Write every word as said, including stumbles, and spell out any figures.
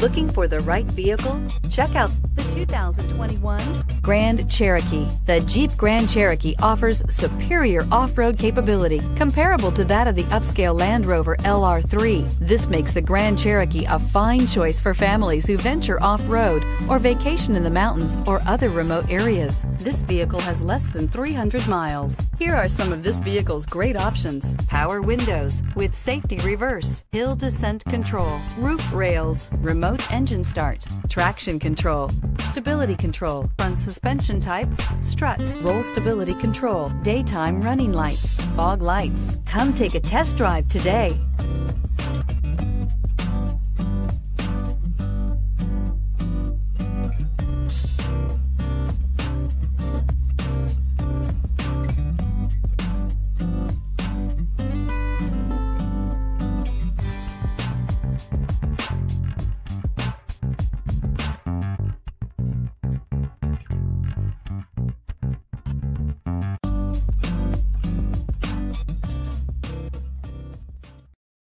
Looking for the right vehicle? Check out the two thousand twenty-one Grand Cherokee. The Jeep Grand Cherokee offers superior off-road capability comparable to that of the upscale Land Rover L R three. This makes the Grand Cherokee a fine choice for families who venture off-road or vacation in the mountains or other remote areas. This vehicle has less than three hundred miles. Here are some of this vehicle's great options: power windows with safety reverse, hill descent control, roof rails, remote engine start, traction control, stability control, front suspension type, strut, roll stability control, daytime running lights, fog lights. Come take a test drive today.